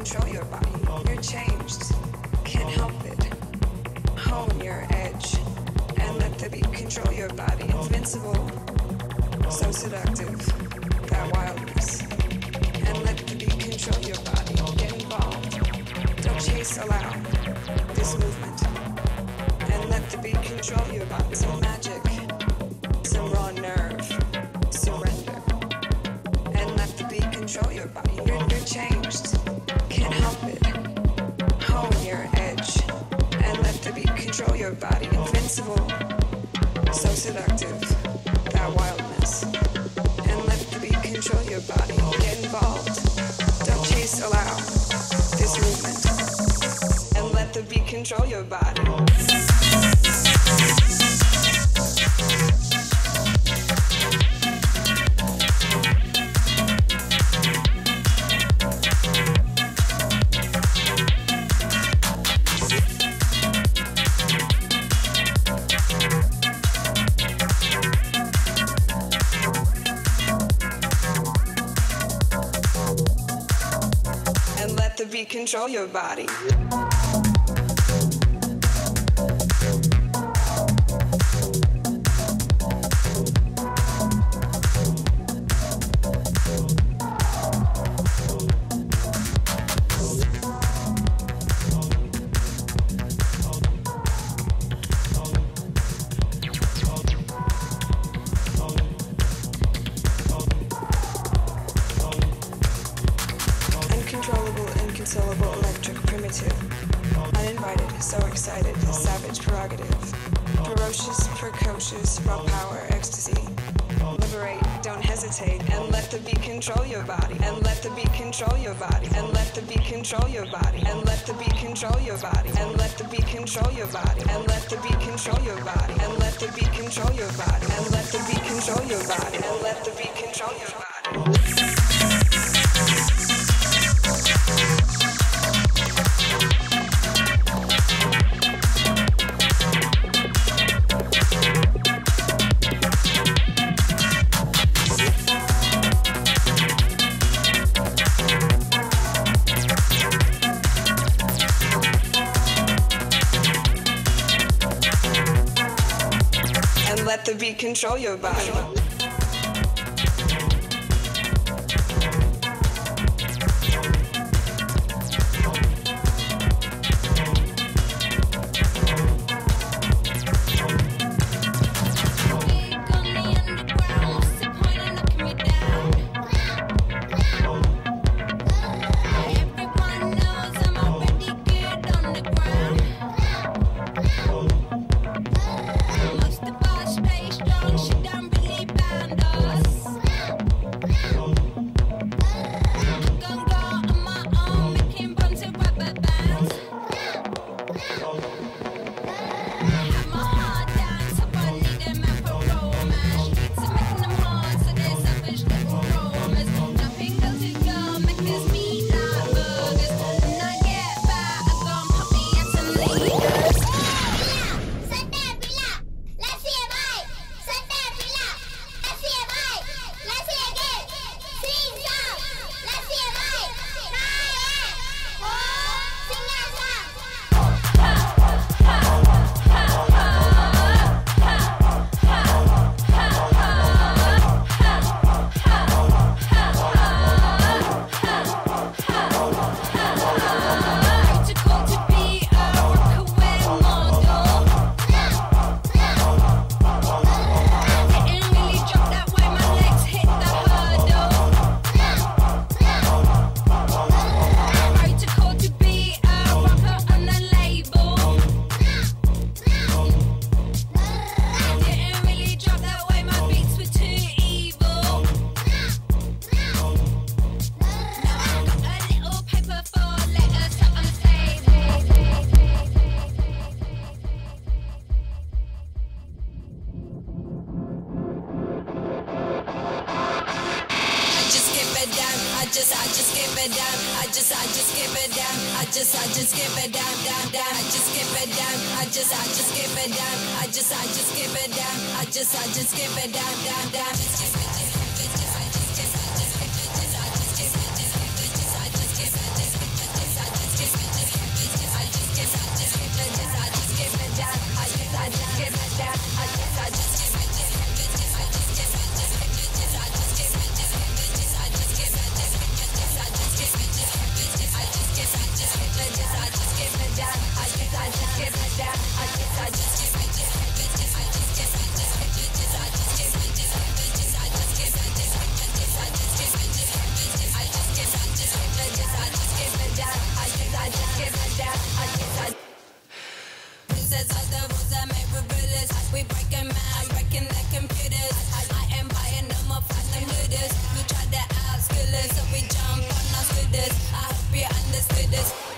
control your body. You're changed. Can't help it. Hone your edge and let the beat control your body. Invincible, so seductive, that wildness. And let the beat control your body. Get involved. Don't chase, allow this movement. And let the beat control your body. Some magic, some raw nerve, surrender. And let the beat control your body. You're changed. Can't help it. Hone your edge. And let the beat control your body. Invincible, so seductive, that wildness. And let the beat control your body. Get involved. Don't chase, allow this movement. And let the beat control your body. Control your body. Inconsolable, electric, primitive, uninvited, so excited, savage, prerogative, ferocious, precocious, raw power, ecstasy, liberate, don't hesitate, and let the beat control your body, and let the beat control your body, and let the beat control your body, and let the beat control your body, and let the beat control your body, and let the beat control your body, and let the beat control your body, and let the beat control your body, and let the beat control your body. Let the beat control your body. I just give it down, I just give it down, I just give it down, down, I just give it down, I just give it down, I just give it down, I just give it down, down, I just give it down. This.